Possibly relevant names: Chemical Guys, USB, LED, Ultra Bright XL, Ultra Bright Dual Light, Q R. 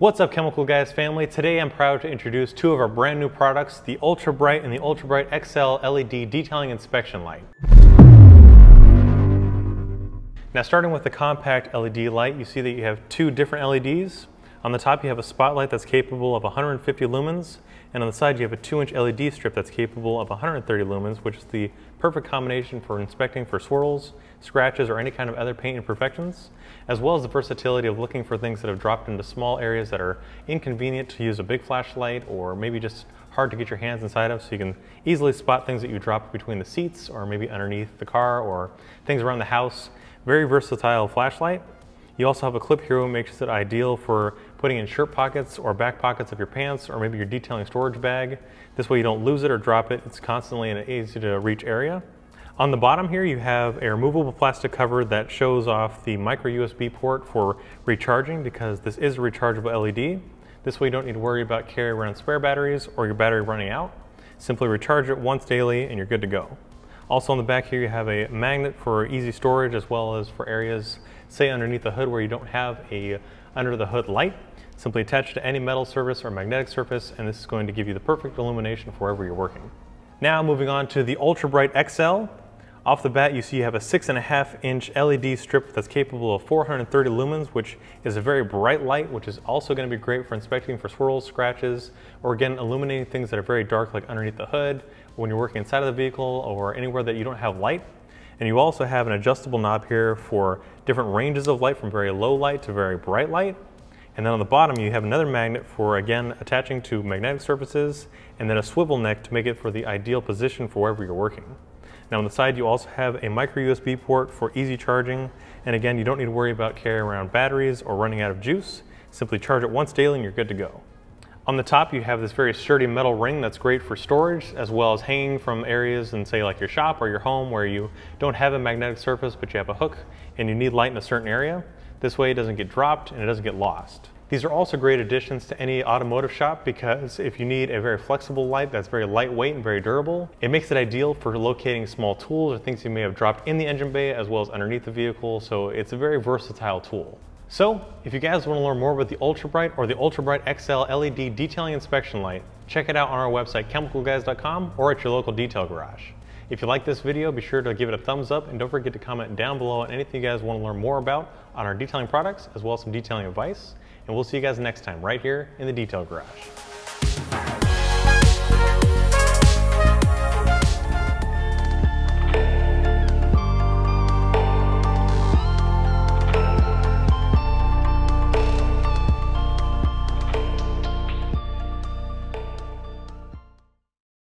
What's up, Chemical Guys family? Today I'm proud to introduce two of our brand new products, the Ultra Bright and the Ultra Bright XL LED Detailing Inspection Light. Now, starting with the compact LED light, you see that you have two different LEDs. On the top you have a spotlight that's capable of 150 lumens, and on the side you have a 2-inch LED strip that's capable of 130 lumens, which is the perfect combination for inspecting for swirls, scratches, or any kind of other paint imperfections, as well as the versatility of looking for things that have dropped into small areas that are inconvenient to use a big flashlight, or maybe just hard to get your hands inside of, so you can easily spot things that you dropped between the seats, or maybe underneath the car, or things around the house. Very versatile flashlight. You also have a clip here, which makes it ideal for putting in shirt pockets or back pockets of your pants, or maybe your detailing storage bag. This way you don't lose it or drop it. It's constantly in an easy to reach area. On the bottom here you have a removable plastic cover that shows off the micro USB port for recharging, because this is a rechargeable LED. This way you don't need to worry about carrying around spare batteries or your battery running out. Simply recharge it once daily and you're good to go. Also on the back here you have a magnet for easy storage, as well as for areas, say underneath the hood, where you don't have a under the hood light. Simply attach to any metal surface or magnetic surface, and this is going to give you the perfect illumination for wherever you're working. Now moving on to the Ultra Bright XL. Off the bat, you see you have a 6.5-inch LED strip that's capable of 430 lumens, which is a very bright light, which is also going to be great for inspecting for swirls, scratches, or again, illuminating things that are very dark, like underneath the hood, when you're working inside of the vehicle, or anywhere that you don't have light. And you also have an adjustable knob here for different ranges of light, from very low light to very bright light. And then on the bottom you have another magnet for, again, attaching to magnetic surfaces, and then a swivel neck to make it for the ideal position for wherever you're working. Now on the side you also have a micro USB port for easy charging, and again, you don't need to worry about carrying around batteries or running out of juice. Simply charge it once daily and you're good to go. On the top you have this very sturdy metal ring that's great for storage, as well as hanging from areas in, say, like your shop or your home, where you don't have a magnetic surface but you have a hook and you need light in a certain area. This way it doesn't get dropped and it doesn't get lost. These are also great additions to any automotive shop, because if you need a very flexible light that's very lightweight and very durable, it makes it ideal for locating small tools or things you may have dropped in the engine bay, as well as underneath the vehicle, so it's a very versatile tool. So, if you guys want to learn more about the Ultra Bright or the Ultra Bright XL LED Detailing Inspection Light, check it out on our website, chemicalguys.com, or at your local detail garage. If you like this video, be sure to give it a thumbs up, and don't forget to comment down below on anything you guys want to learn more about on our detailing products, as well as some detailing advice. And we'll see you guys next time right here in the detail garage.